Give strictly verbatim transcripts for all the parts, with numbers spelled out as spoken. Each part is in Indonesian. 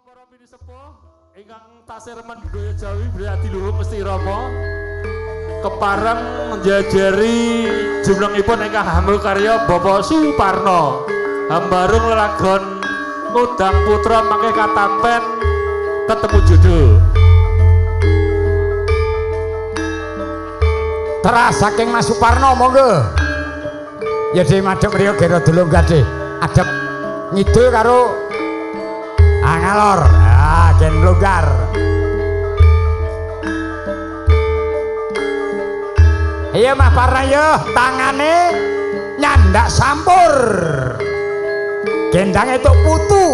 Para bini sepuh ingkang tasih remen budaya Jawi berarti luhur mesti rama kepareng njajari jumlengipun ingkang hamil karya Bapak Suparno hambarung lelagon ngundang putra mangke katampen ketemu judul teras saking Mas Suparno monggo ya di madhep riyo gero dulung gadhe adep ngidul karo Angalor, ah gen lugar. Iya mah parah yo, tangane nyandak sampur. Gendang itu putu.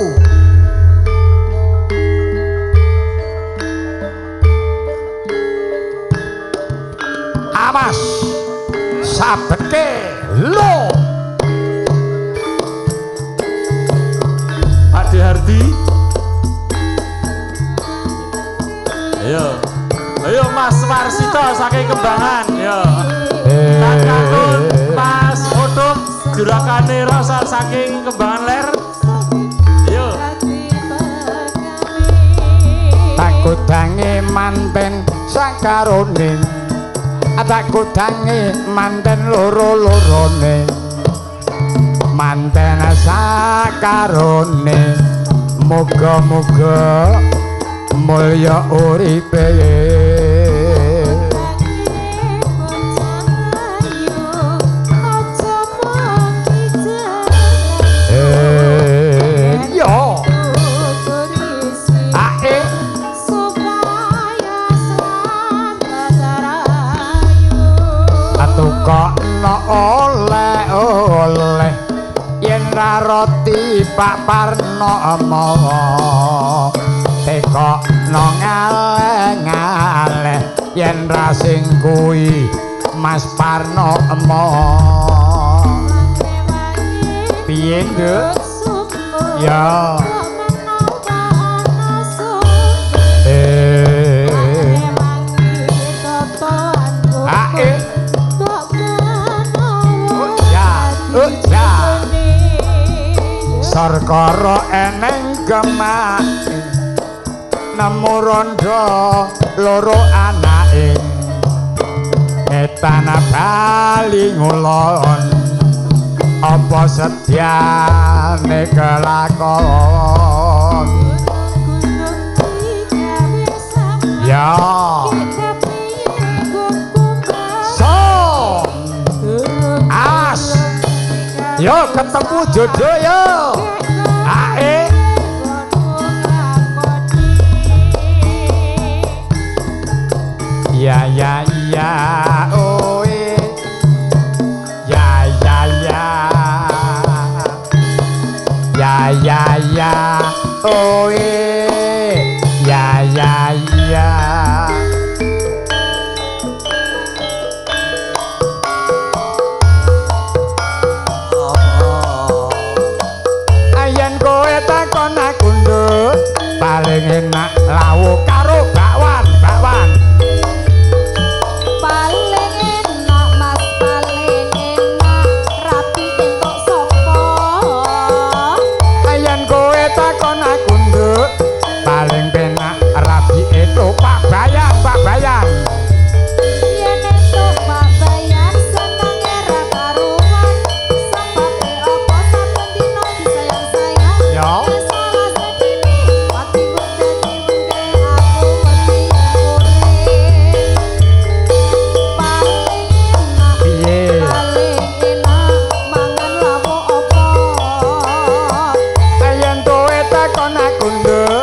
Awas, sabete lo. Pak Hardi. Ayo, ayo Mas Warsito saking Kembangan, yo. Kakakun Mas Odom jurakane Rosa saking Kembangan Ler, yo. Takut dange manten sakarone, takut dange manten loro lorone, manten sakarone, moga moga. Mulya uripe yo ae subraya satarayu atukana oleh oleh yen ra roti Pak Parno amawa teko no ngale ngale yen ra sing kuwi Mas Parno emo piye nduk ya eh ae ya ya sarkara eneng gemah nemu rondo loro anake etana bali ngulon apa sedyane kelakon ya so as yo ketemu jodoh yo ae ya ya ya oh ya ya ya ya ya ya oh ya ya ya ayen kowe takon aku nduk paling enak lawuh karo bakwan bakwan paling penak rapi itu Pak Bayan Pak Bayan iya nesok Pak Bayan senangnya rakaruan sampai apa saben dino disayang-sayang ya salah sedini mati bunda bunda aku mati murid paling enak paling enak mangan lapo opo ayan kowe takon aku nduk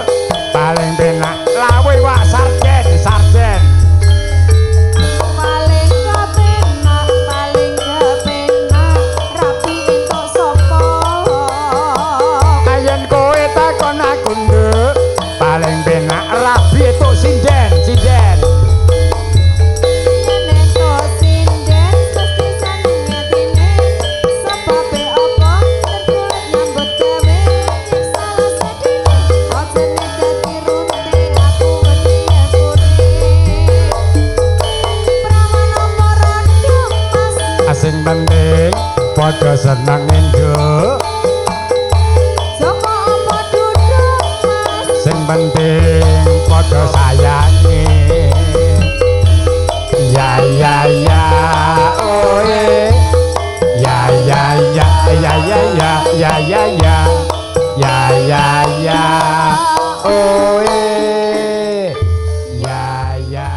paling penak lawe wak sarjen sarjen paling kepenak paling kepenak rapi entuk sapa ayen kowe takon aku nduk paling penak rapi entuk sinden sinden entuk sinden mesti sanenge dene sebab apa tertulis nyambut gawe salah sedine ajene sing penting padha seneng nduk. Sapa apa duduk Mas. Sing penting podo sayangi ya ya ya oe ya ya ya ya ya ya ya ya ya ya ya ya oe ya ya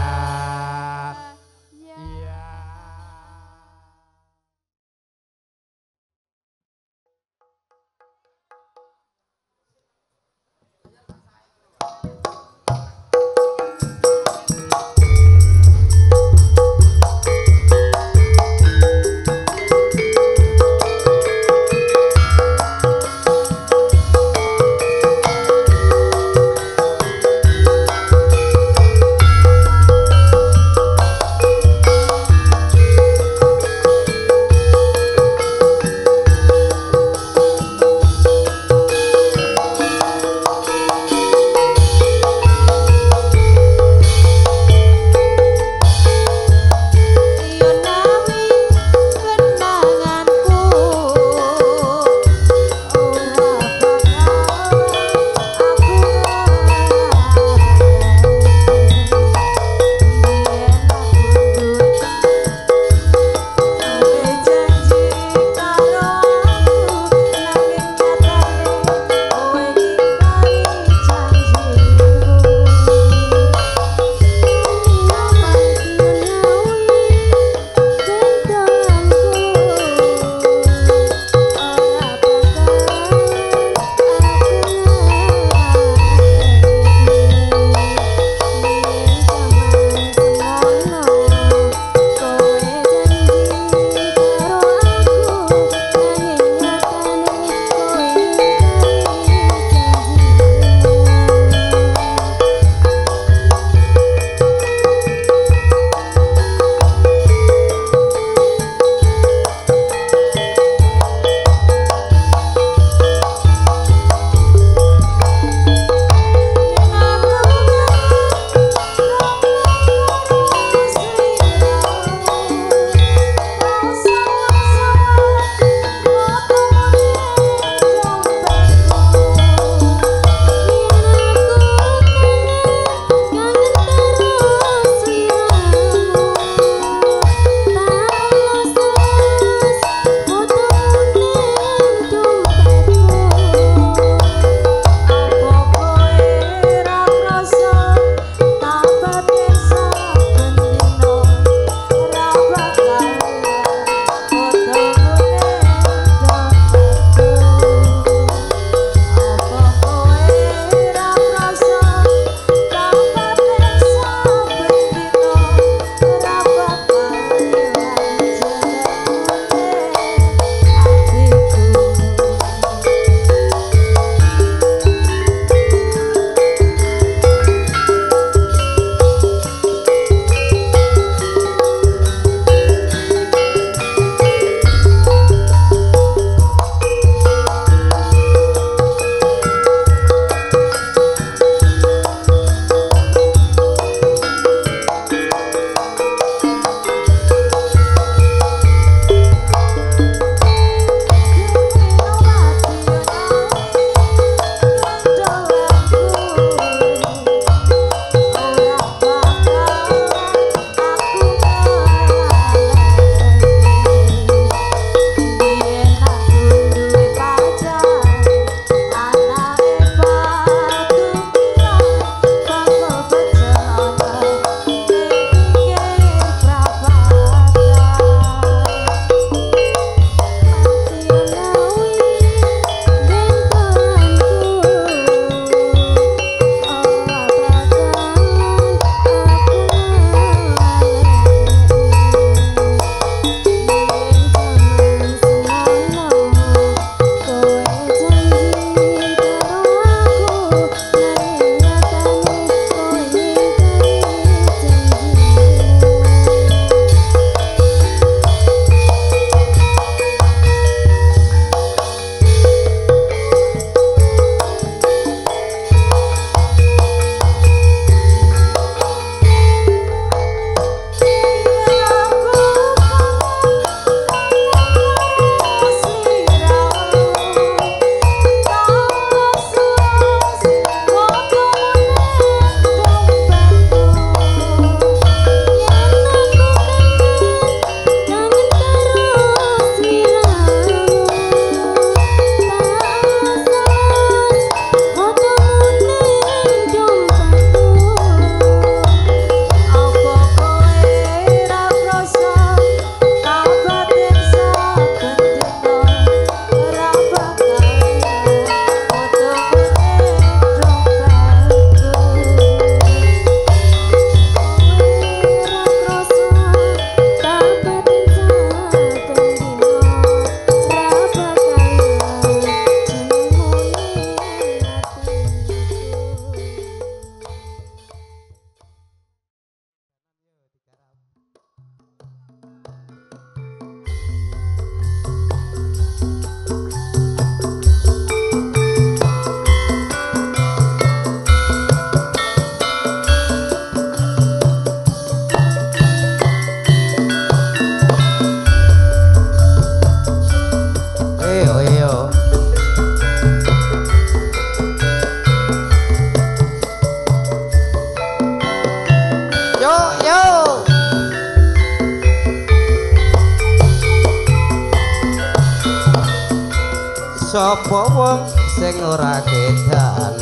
sapa wong sing ora kedanan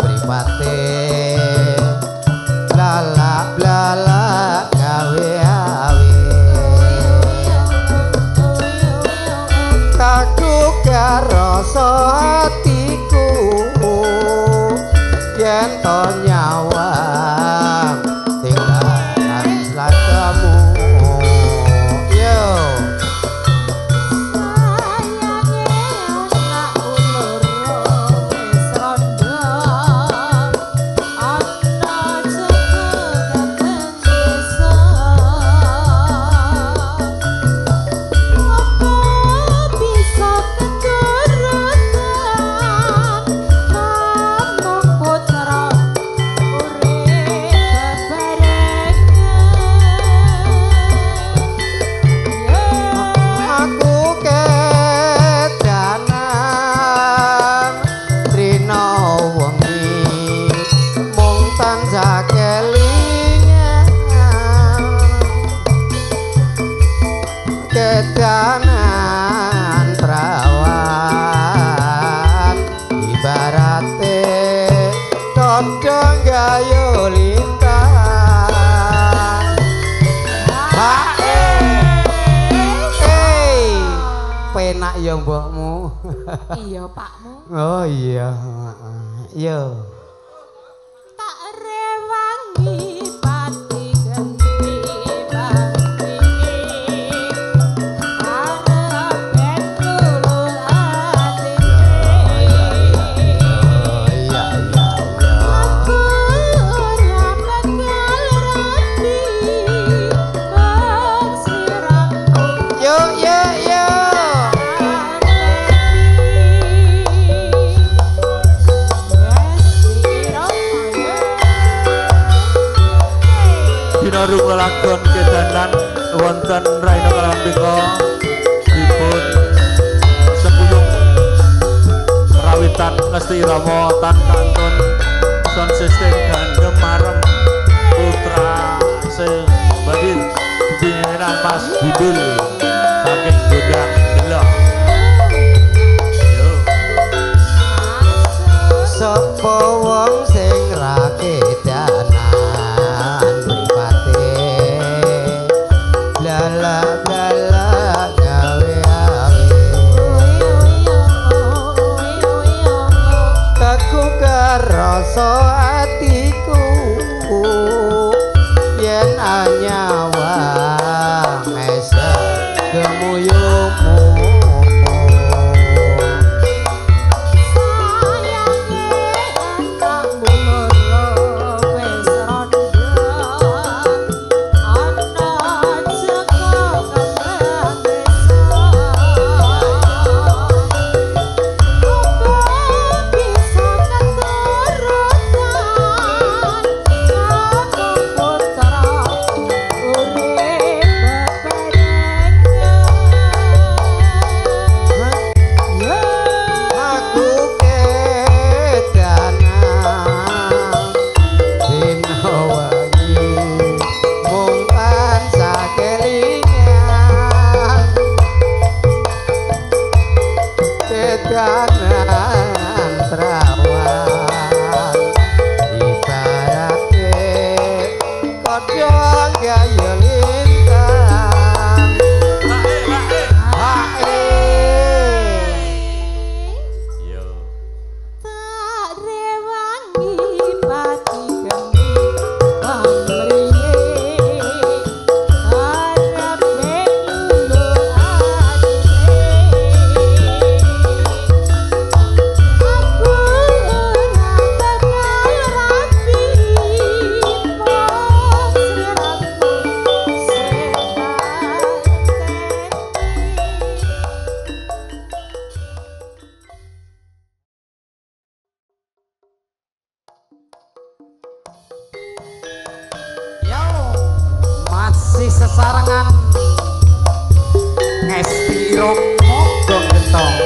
pripate lala lala gawe awe kaduga rasa atiku yen to nyawang tinggal slatamu yo sayange ana ulur wis rondo ana cukup dateng desa opo bisa kedanan perawan ibarate tondo gayo lintang hae hey penak ya mbokmu iya pakmu oh iya iya tak rewangi Dinarung lelakon kedanan wonten Raina Kalambika dipun sepuyung rawitan ngesti irama tan kantun son sistem gandem marem putra sebadil dinyeran pas bidul saking godang delok sapa wong sing ra kedanan rasa atiku yen anyawang esek gemuyumu sesarengan ngesti romo gentong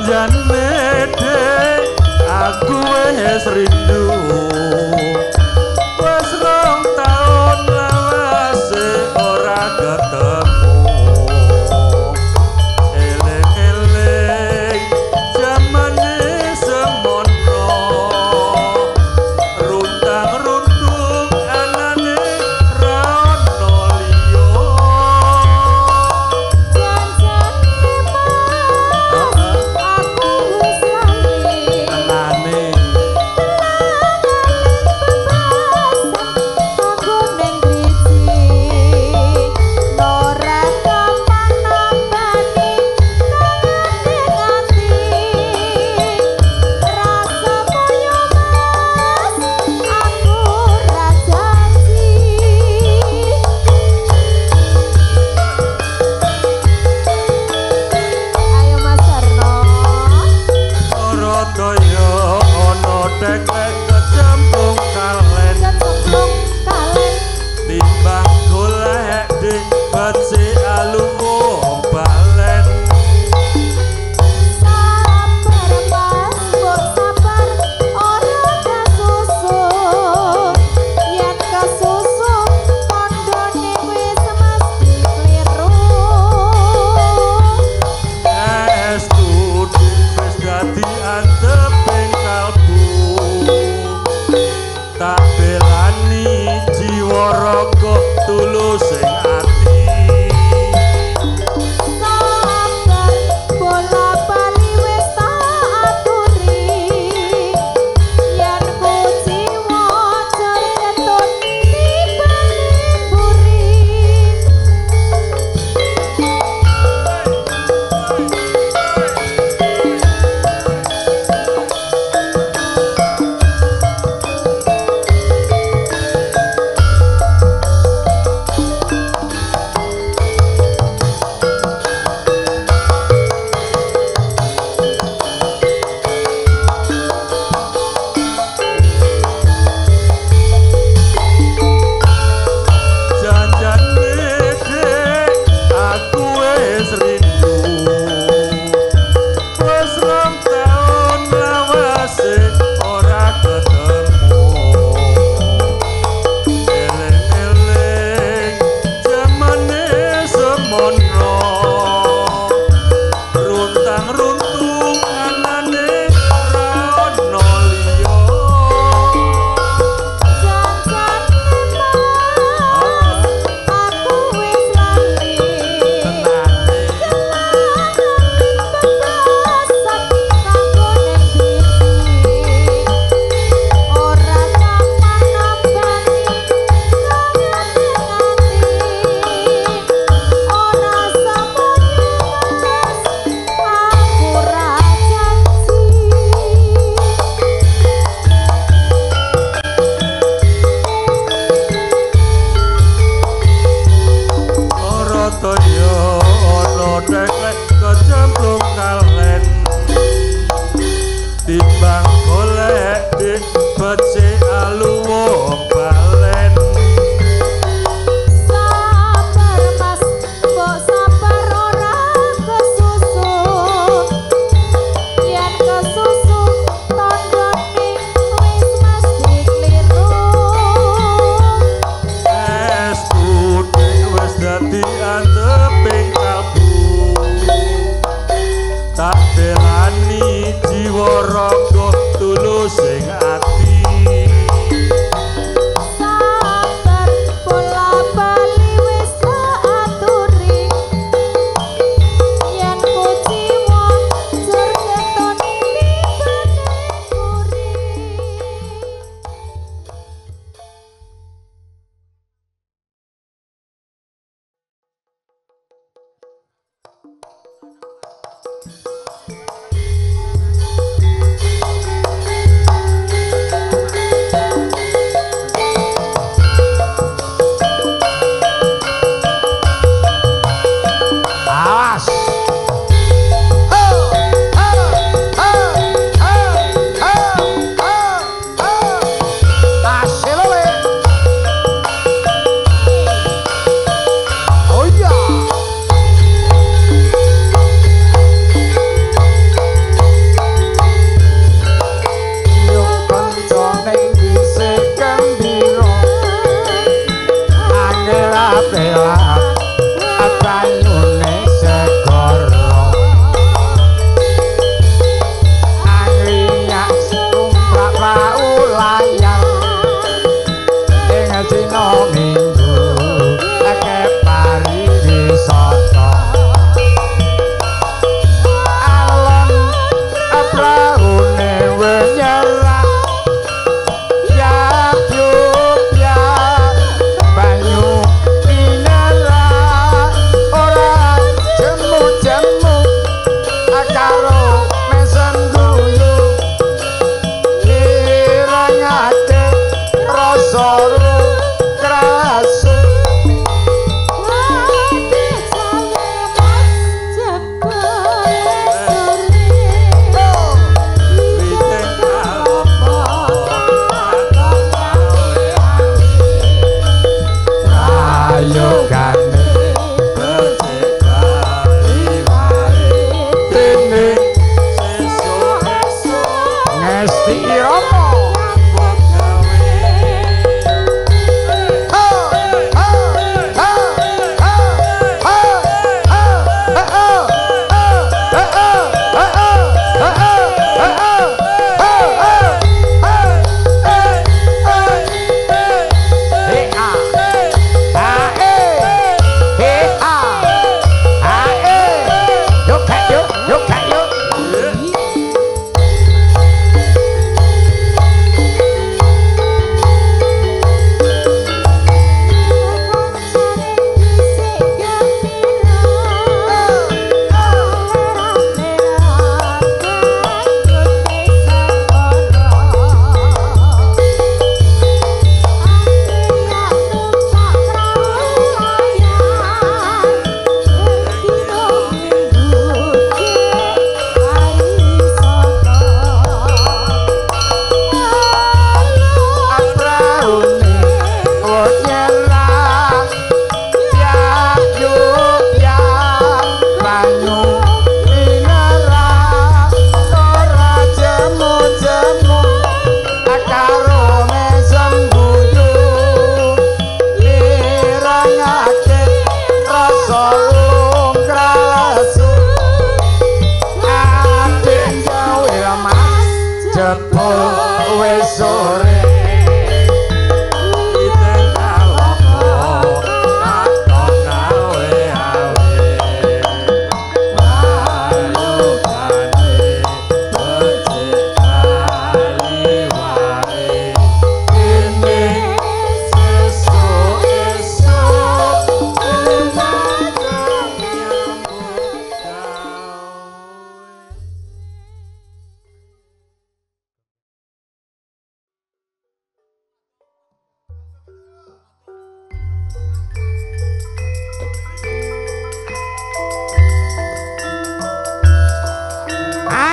Jangan mede aku wes rindu wes rong taun lawas ora ketemu eleng-eleng jamane semono runtang-runtung anane ra ono liya.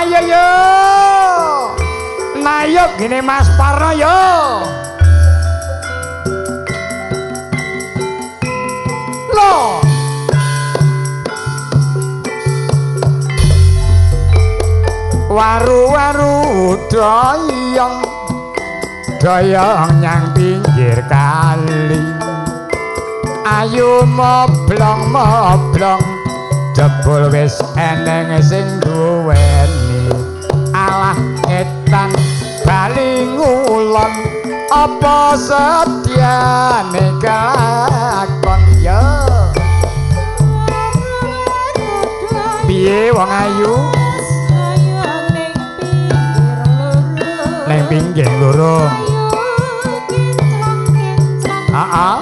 ya yo. Nah yuk gini Mas Parno yo. Loh. Waru-waru doyong doyong yang pinggir kali, ayu moblong moblong jebul wis eneng sing duweni. Alah etan bali ngulon apa sedyane kakon yo. Piye wong ayu neng pinggir lurung, ah ah,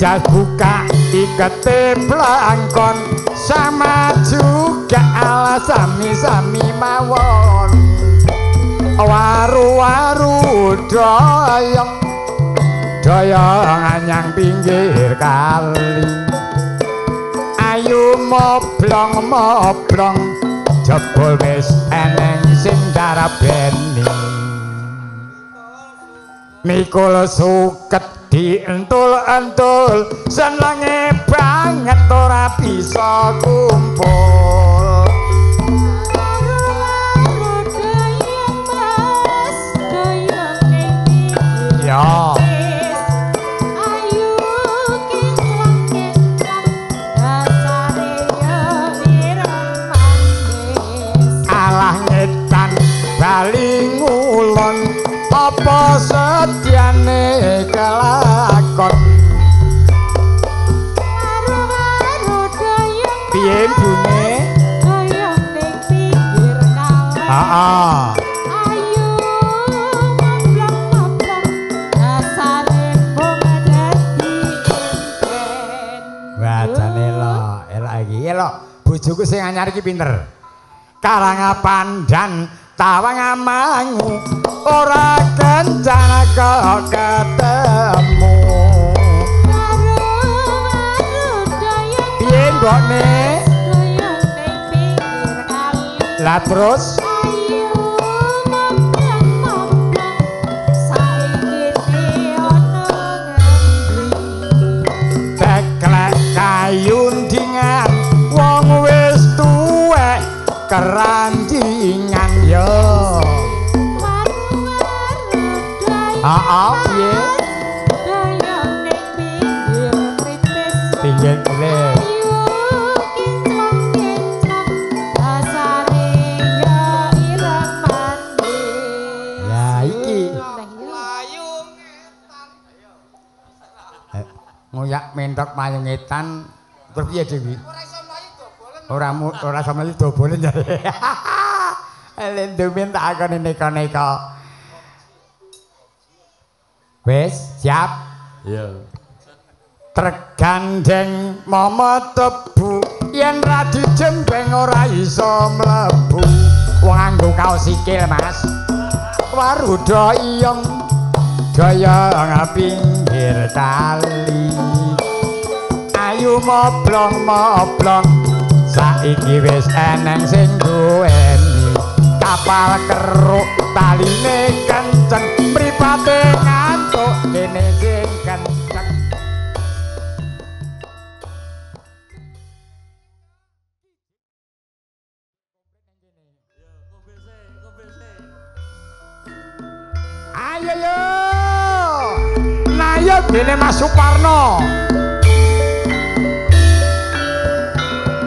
jas buka ikete pelangkon sama juga alas sami-sami mawon. Waru-waru doyong doyongan yang pinggir kali, ayu moblong moblong jebul wis eneng sing darabeni. Mikul suket dientul-entul senenge banget ora bisa kumpul. Ya bali ngulon apa sedyane kelakon. Waru-waru doyong piye bune doyong ning pinggir kali, ah ayu moblong-moblong dasane bung dadi enten. Wajane lo elok iki, elok bojoku sing anyar iki pinter, Karangapandan tawang amangu ora kencana kok ketemu. Waru-waru doyong piye mbokne doyong ning pinggir kali, lah terus ayu moblong-moblong saiki ono ngendi. Teklek kayundingan wong wis tuwek keranjingan. Yo, ah ah, ye, pinggir kali, ya iki, ngoyak mentok mayung etan, berpiye dewi, orang mu orang sama itu dobolen jadi. Lendumin tak akan neko-neko. Wes siap? Iya. Tergandeng momo tebu yen ra dijembeng ora iso mlebu. Wong nganggo kaos sikil Mas. Waru doyong doyong pinggir kali, ayu moblong moblong saiki wis eneng sing duweni. Kapal keruk taline kenceng, pripate ngantuk dene sing kenceng. Ayo yo, nayo dene Mas Suparno.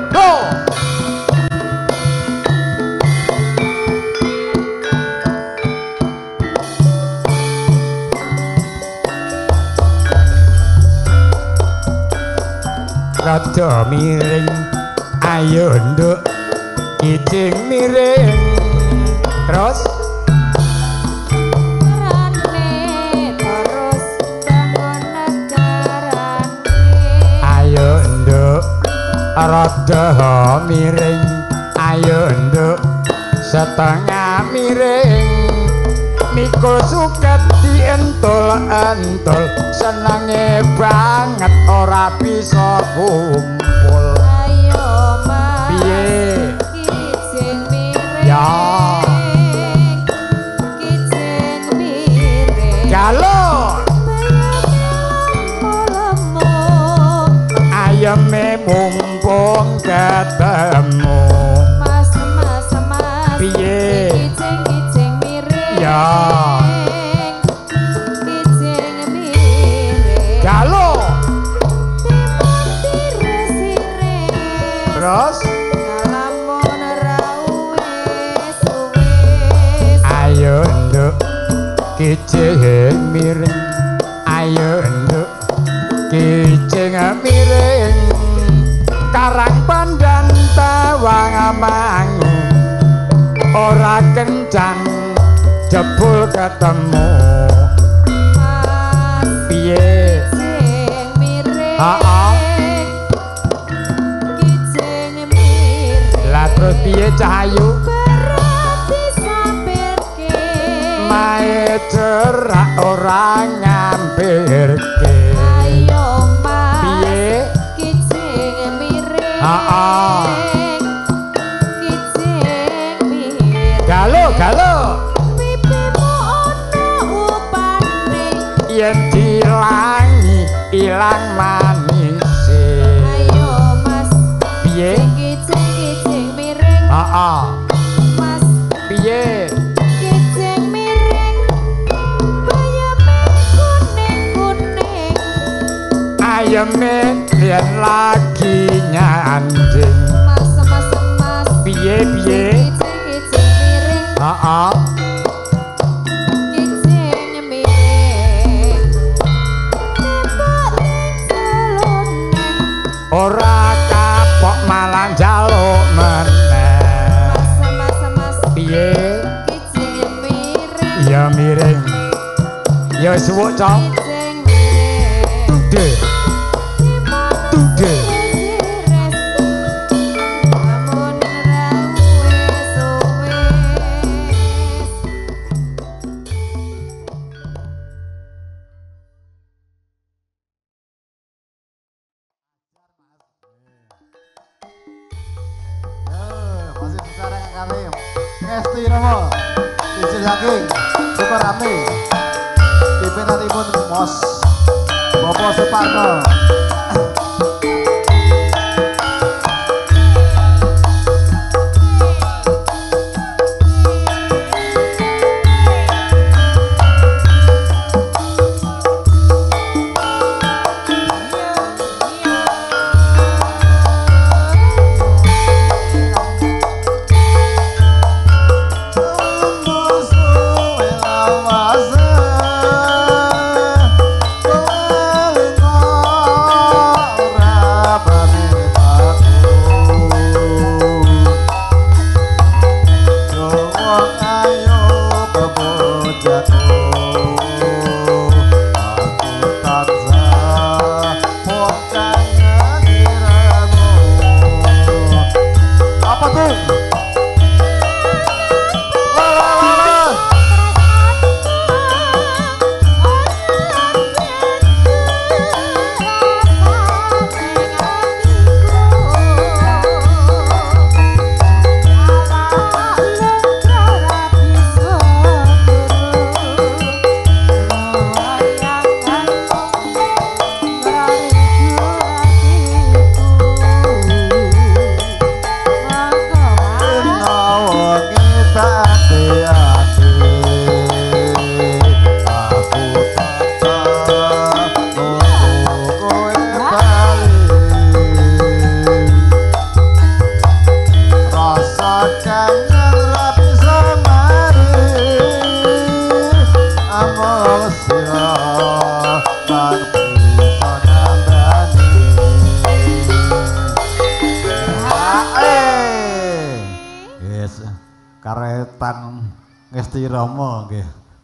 Go. Rada miring ayo nduk kijing miring terus rene terus bangun negarane. Ayo nduk rada miring ayo nduk setengah miring, mikul suket dientul-entul senenge banget ora bisa kumpul. mesem mumpung ketemu mas mas mas piye ijing ijing miring ya ijing miring jalo timun tiresire terus ngalamun rawis wis ayo nduk ijing miring ayo nduk ijing miring karang pandan tawang mangu ora kencan jebul ketemu mas piye sing miring ijing miring la terus piye Cahayu berarti sampirke mae cerak ora ngampirke ayo mas ah kijing mireng galo galo pipimu ono upane yen dilangi ilang manise ayo mas piye kijing kijing mireng ah mas piye kijing mireng bayame kuning kuning ayame yen lagi nyanjing mas mas mas piye piye ijing miring heeh ijing miring tembok ning sulune ora kapok malah njaluk meneh mas mas mas piye ijing miring ya miring ya suwuk cong ijing miring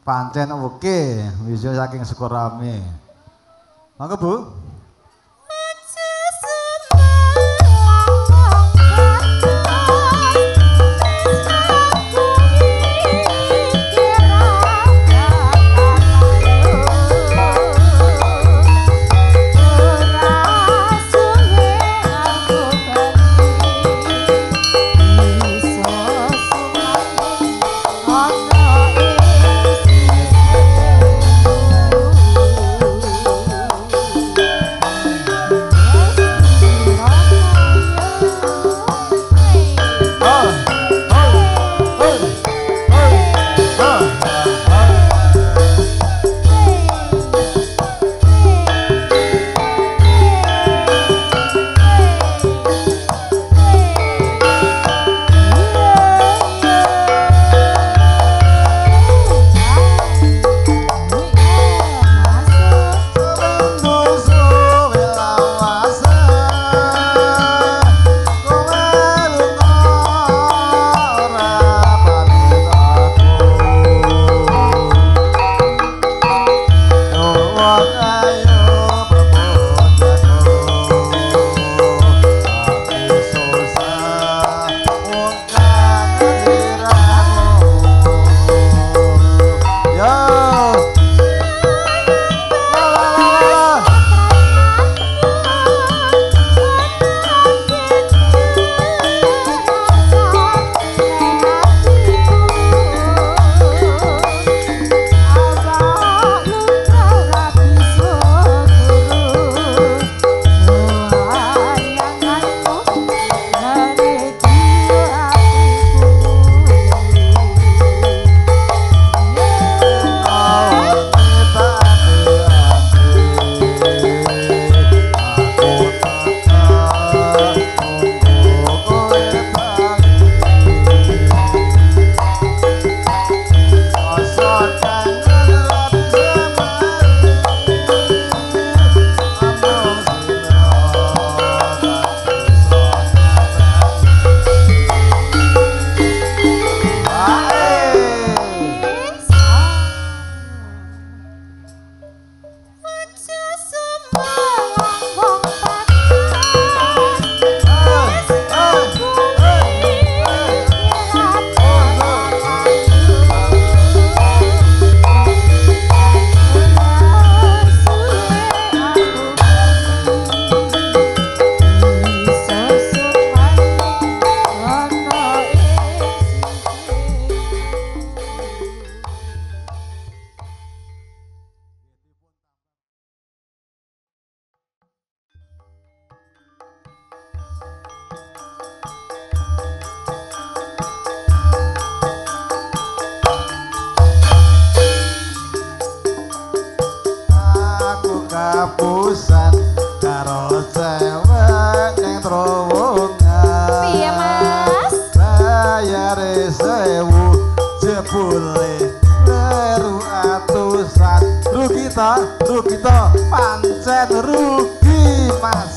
pancen oke, wis saking Sukorame. Mangga Bu. dewek ning terowongan. Piye Mas? Bayare sewu jebule teru atusan. Rugi to, rugi to, pancen rugi Mas.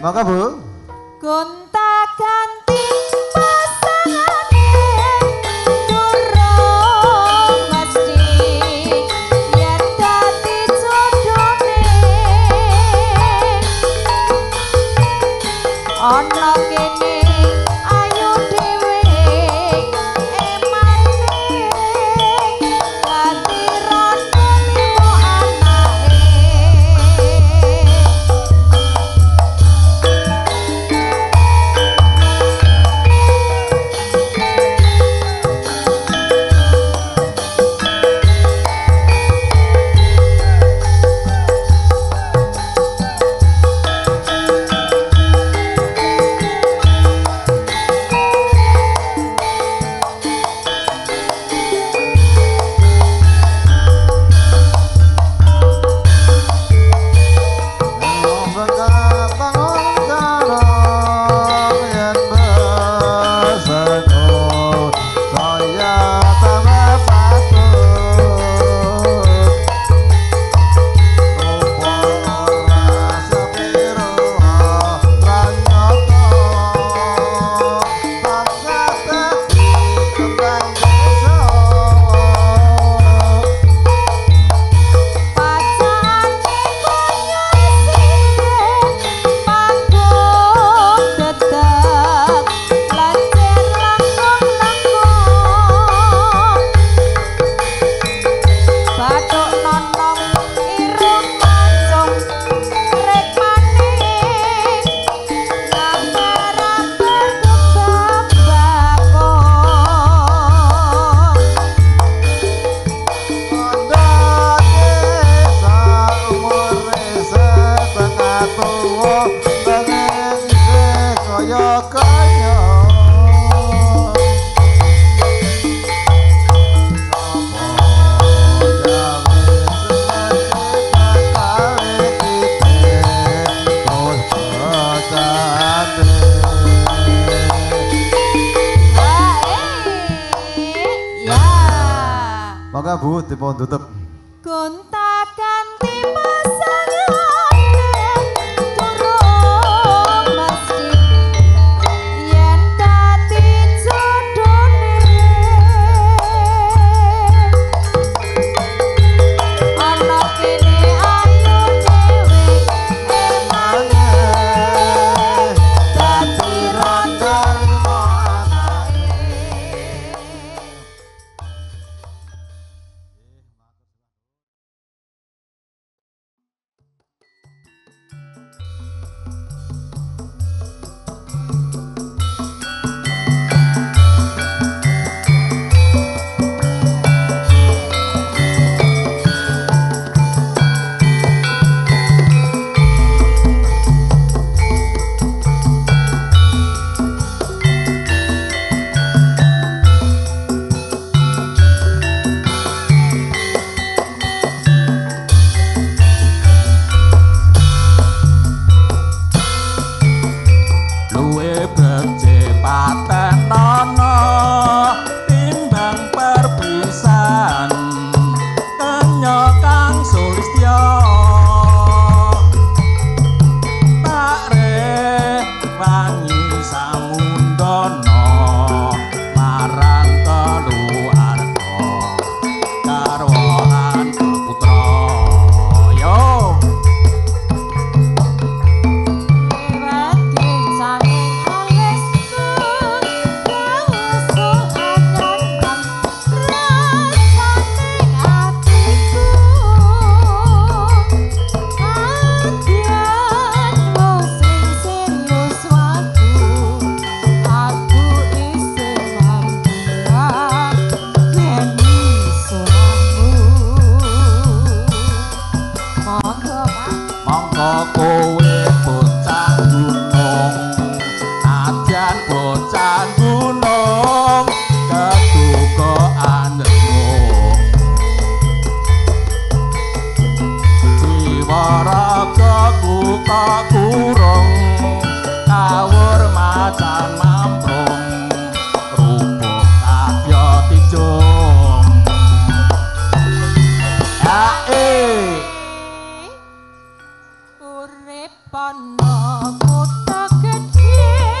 Maka Bu gonta ganti pasane durung mesti yen dadi jodone ana kene ayo dhewe emane katirane limo anake. Maka Bu dipun tutup gonta ganti pasangan durung mesti yen dadi jodone. tak kurung kawur macan mamprung rupuk kaya tijung ae urip ana kota gedhe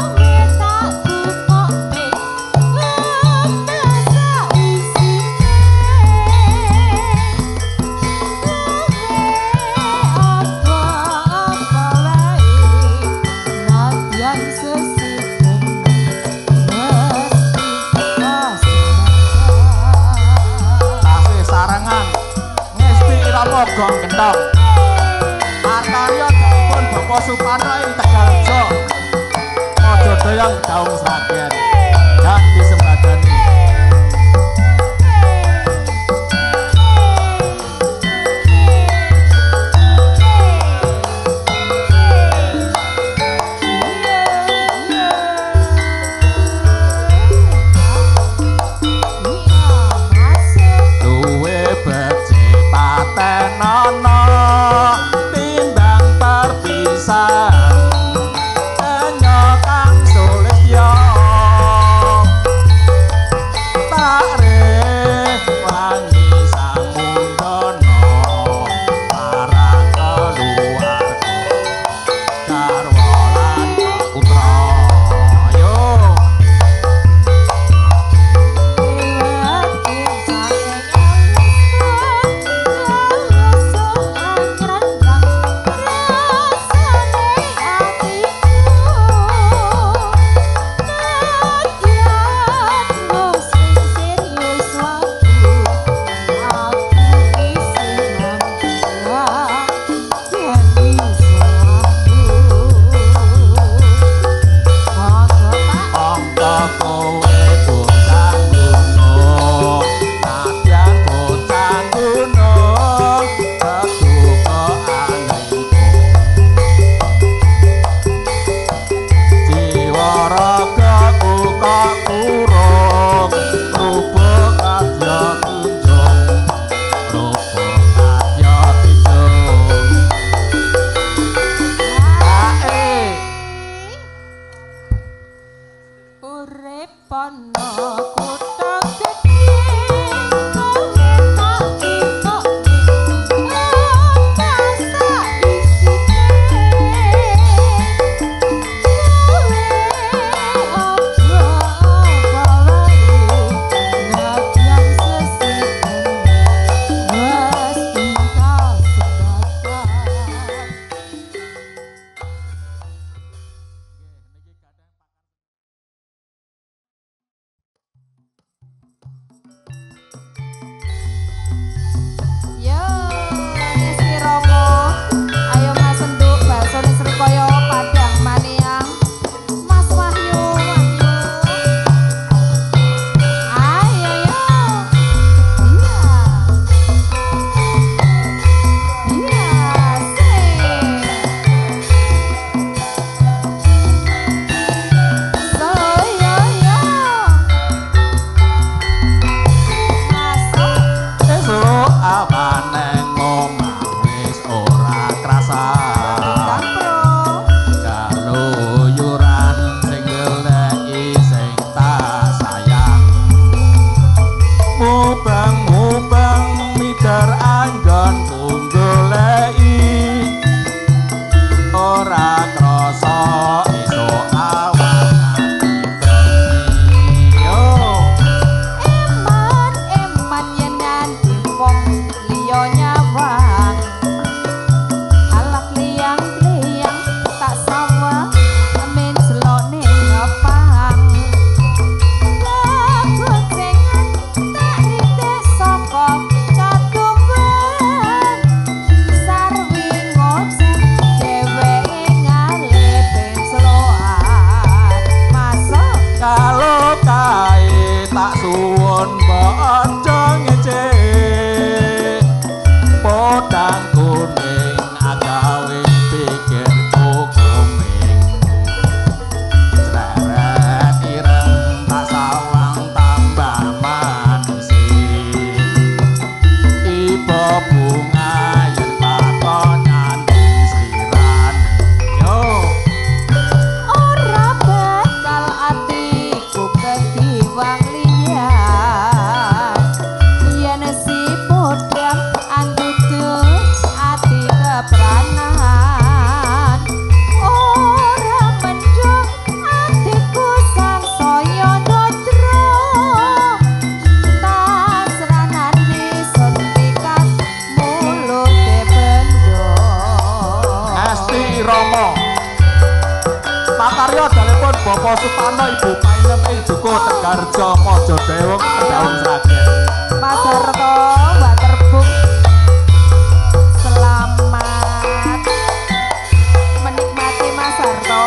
kowe tak kupuk ben masa isine apa apa wae nadyan sesiten mesti kasih sarangan ngesti ira mogong kenthong Suparno Tegal Jo Mojo Doyong Daung Sragen dan disembadani duwe beci paten ana bunga yen pakonan istri Joko Supano, Ibu Painem, Ibu Kota Garjo, Mojo Dewong, Daun Seragen. Mas Harto, Mbak Terbung, selamat menikmati Mas Harto.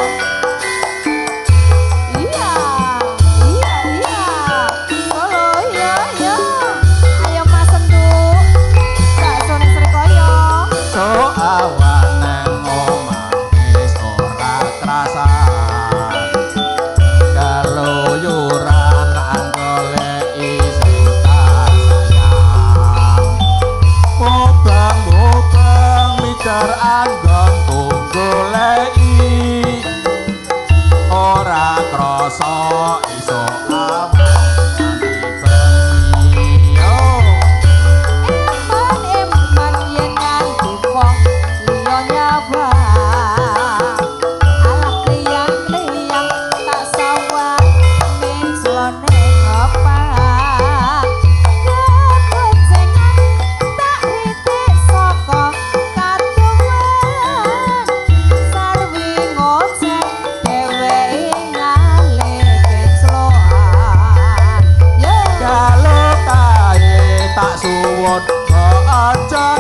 Iya, iya, iya. Solo, iya, iya. Ayo Mas Senduk, Mbak Soni Srikoyo. So awal nang omah wis ora terasa. So iso apa tak suwun aja.